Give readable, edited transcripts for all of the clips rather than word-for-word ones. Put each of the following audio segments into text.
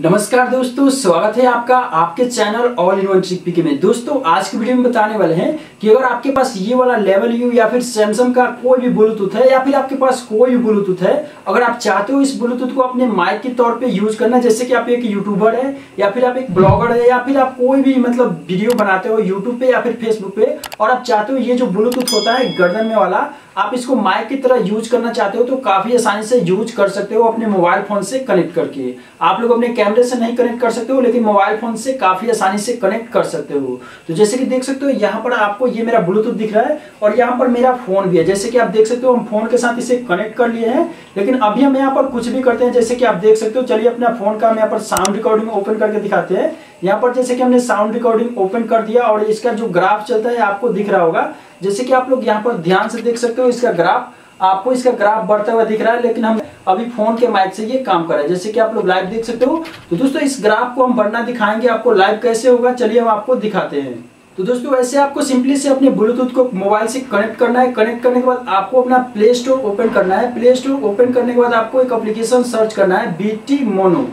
नमस्कार दोस्तों, स्वागत है आपका आपके channel all in one trick पीके में। दोस्तों आज की वीडियो में बताने वाले हैं कि अगर आपके पास ये वाला लेवल यू या फिर सैमसंग का कोई भी ब्लूटूथ है या फिर आपके पास कोई भी ब्लूटूथ है, अगर आप चाहते हो इस ब्लूटूथ को अपने माइक के तौर पे यूज करना, जैसे कि आप एक यूट्यूबर है या फिर आप एक ब्लॉगर है या फिर आप कोई भी मतलब वीडियो बनाते हो यूट्यूब पे या फिर फेसबुक पे, और आप चाहते हो ये जो ब्लूटूथ होता है गर्दन में वाला, आप इसको माइक की तरह यूज करना चाहते हो तो काफी आसानी से यूज कर सकते हो अपने मोबाइल फोन से कनेक्ट करके। आप लोग अपने कैमरे से नहीं कनेक्ट कर सकते हो लेकिन मोबाइल फोन से काफी आसानी से कनेक्ट कर सकते हो। तो जैसे कि देख सकते हो यहाँ पर आपको ये मेरा ब्लूटूथ दिख रहा है और यहाँ पर मेरा फोन भी है। जैसे कि आप देख सकते हो हम फोन के साथ इसे कनेक्ट कर लिए हैं, लेकिन अभी हम यहाँ पर कुछ भी करते हैं जैसे कि आप देख सकते हो। चलिए अपना फोन का हम यहाँ पर साउंड रिकॉर्डिंग ओपन करके दिखाते हैं। यहाँ पर जैसे कि हमने साउंड रिकॉर्डिंग ओपन कर दिया और इसका जो ग्राफ चलता है आपको दिख रहा होगा, जैसे कि आप लोग यहाँ पर ध्यान से देख सकते हो इसका ग्राफ, आपको इसका ग्राफ बढ़ता हुआ दिख रहा है, लेकिन हम अभी फोन के माइक से ये काम कर रहे हैं जैसे कि आप लोग लाइव देख सकते हो। तो दोस्तों इस ग्राफ को हम बढ़ना दिखाएंगे आपको लाइव कैसे होगा, चलिए हम आपको दिखाते हैं। तो दोस्तों ऐसे आपको सिंपली से अपने ब्लूटूथ को मोबाइल से कनेक्ट करना है। कनेक्ट करने के बाद आपको अपना प्ले स्टोर ओपन करना है। प्ले स्टोर ओपन करने के बाद आपको एक एप्लीकेशन सर्च करना है, BT मोनो।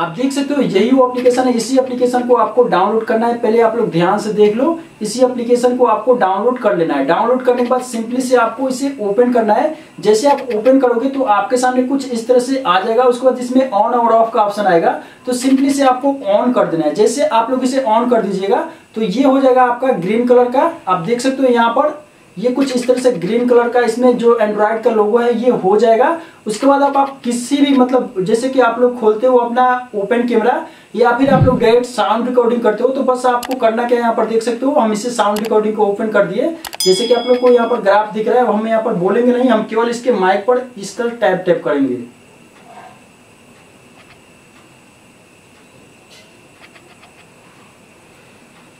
आप देख सकते हो यही वो एप्लीकेशन है। इसी एप्लीकेशन को आपको डाउनलोड करना है। पहले आप लोग ध्यान से देख लो, इसी एप्लीकेशन को आपको डाउनलोड कर लेना है। डाउनलोड करने के बाद सिंपली से आपको इसे ओपन करना है। जैसे आप ओपन करोगे तो आपके सामने कुछ इस तरह से आ जाएगा, उसके बाद इसमें ऑन और ऑफ का ऑप्शन आएगा तो सिंपली से आपको ऑन कर देना है। जैसे आप लोग इसे ऑन कर दीजिएगा तो ये हो जाएगा आपका ग्रीन कलर का, आप देख सकते हो यहाँ पर ये कुछ इस तरह से ग्रीन कलर का, इसमें जो एंड्रॉइड का लोगो है ये हो जाएगा। उसके बाद आप किसी भी मतलब जैसे कि आप लोग खोलते हो अपना ओपन कैमरा या फिर आप लोग डायरेक्ट साउंड रिकॉर्डिंग करते हो तो बस आपको करना क्या है, यहाँ पर देख सकते हो हम इसे साउंड रिकॉर्डिंग को ओपन कर दिए। जैसे कि आप लोग को यहाँ पर ग्राफ दिख रहा है, हम यहाँ पर बोलेंगे नहीं, हम केवल इसके माइक पर इस तरह टैप टैप करेंगे।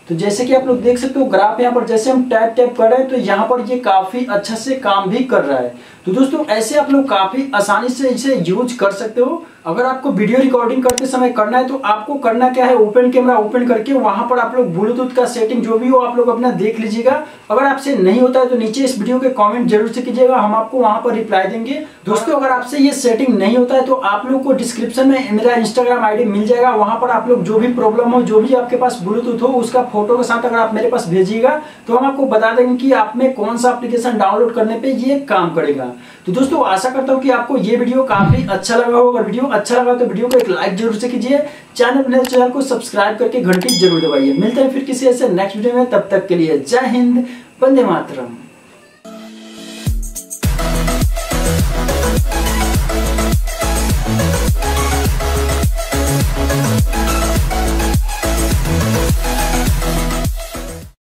तो जैसे कि आप लोग देख सकते हो ग्राफ यहाँ पर जैसे हम टैप टैप कर रहे हैं तो यहाँ पर ये काफी अच्छा से काम भी कर रहा है। तो दोस्तों ऐसे आप लोग काफी आसानी से इसे यूज कर सकते हो। अगर आपको वीडियो रिकॉर्डिंग करते समय करना है तो आपको करना क्या है, ओपन कैमरा ओपन करके वहां पर आप लोग ब्लूटूथ का सेटिंग जो भी हो आप लोग अपना देख लीजिएगा। अगर आपसे नहीं होता है तो नीचे इस वीडियो के कमेंट जरूर से कीजिएगा, हम आपको वहां पर रिप्लाई देंगे। दोस्तों अगर आपसे ये सेटिंग नहीं होता है तो आप लोग को डिस्क्रिप्शन में मेरा इंस्टाग्राम ID मिल जाएगा, वहां पर आप लोग जो भी प्रॉब्लम हो, जो भी आपके पास ब्लूटूथ हो उसका फोटो के साथ अगर आप मेरे पास भेजिएगा तो हम आपको बता देंगे कि आप में कौन सा एप्लीकेशन डाउनलोड करने पे ये काम करेगा। तो दोस्तों आशा करता हूँ कि आपको ये वीडियो काफी अच्छा लगा हो। अगर वीडियो अच्छा लगा तो वीडियो को एक लाइक जरूर से कीजिए, चैनल को सब्सक्राइब करके घंटी जरूर दबाइए। मिलते हैं फिर किसी ऐसे नेक्स्ट वीडियो में, तब तक के लिए जय हिंद, वंदे मातरम।